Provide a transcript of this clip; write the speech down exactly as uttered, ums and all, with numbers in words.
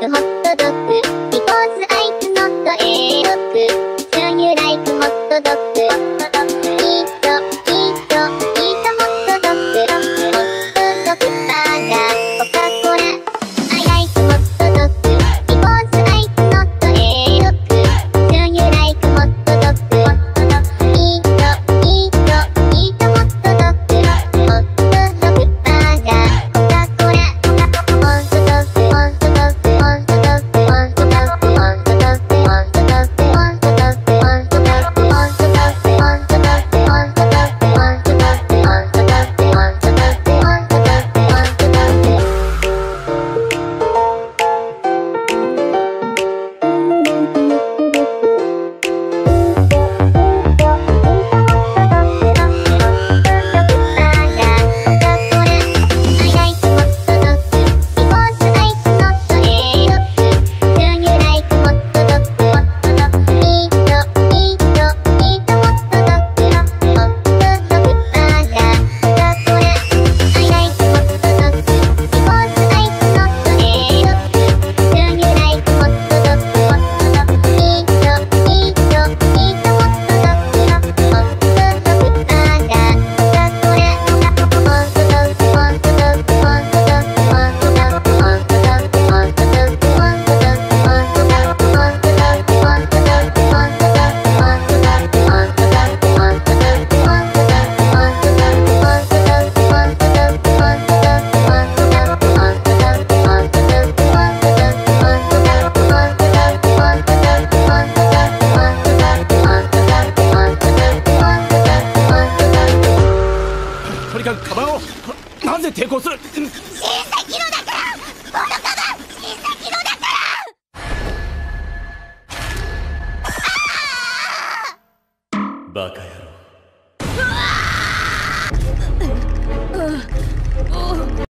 バカ